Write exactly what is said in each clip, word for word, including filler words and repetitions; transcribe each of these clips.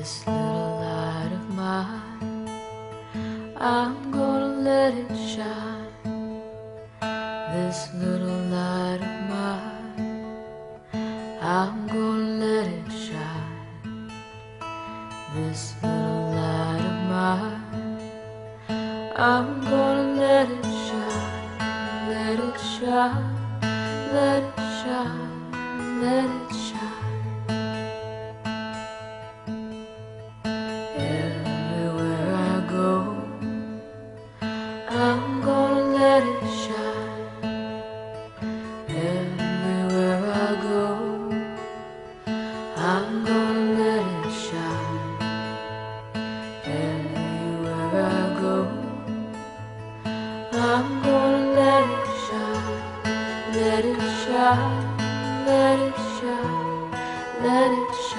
this little light of mine, I'm gonna let it shine. This little light of mine, I'm gonna let it shine. This little light of mine, I'm gonna let it shine. Let it shine, let it shine, let it shine. I'm gonna let it shine. Everywhere I go, I'm gonna let it shine. Everywhere I go, I'm gonna let it shine. Let it shine, let it shine, let it shine.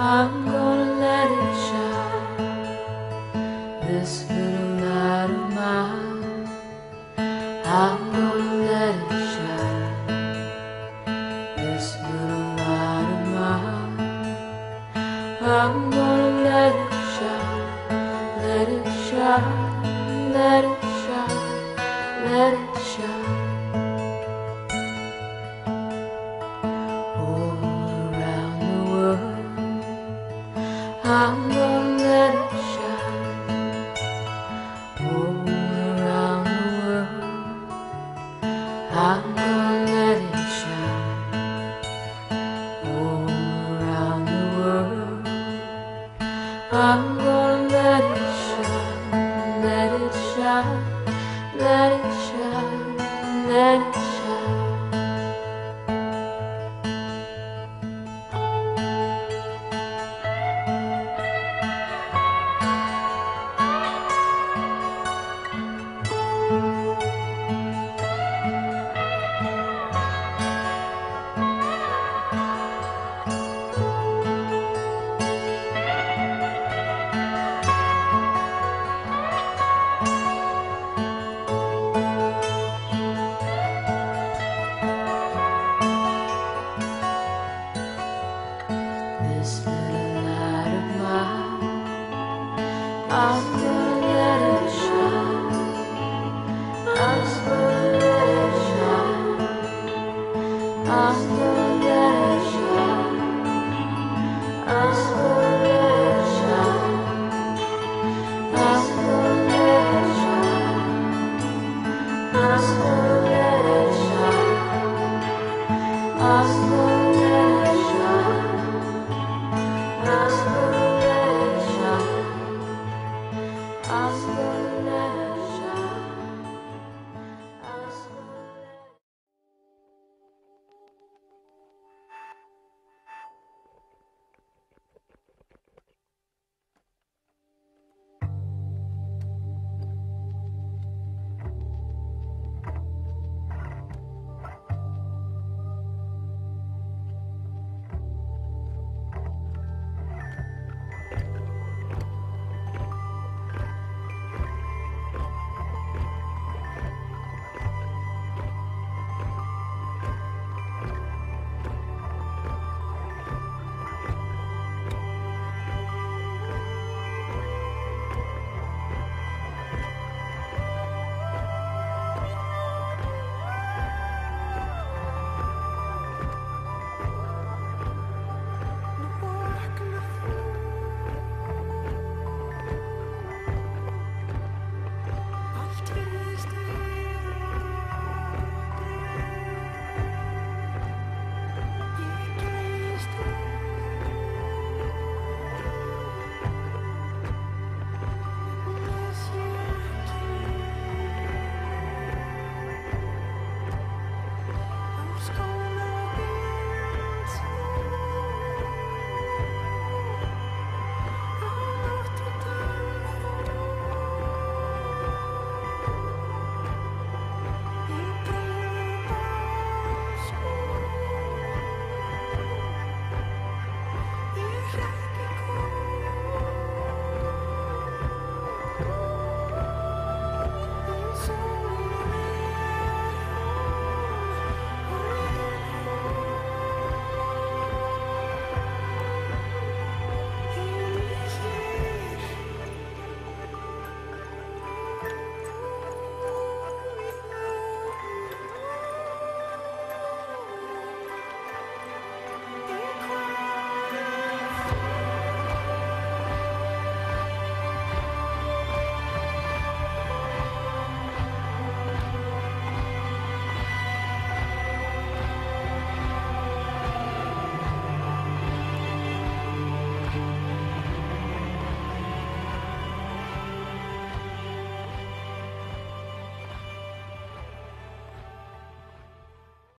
I'm gonna let it shine. This little light of mine, I'm gonna let it shine. This little light of mine, I'm gonna let it shine. Let it shine, let it shine, let it shine. I'm gonna let it shine. All around the world, I'm gonna let it shine. All around the world, I'm gonna let it shine. Let it shine, let it shine, let it shine. This little light of mine, I'm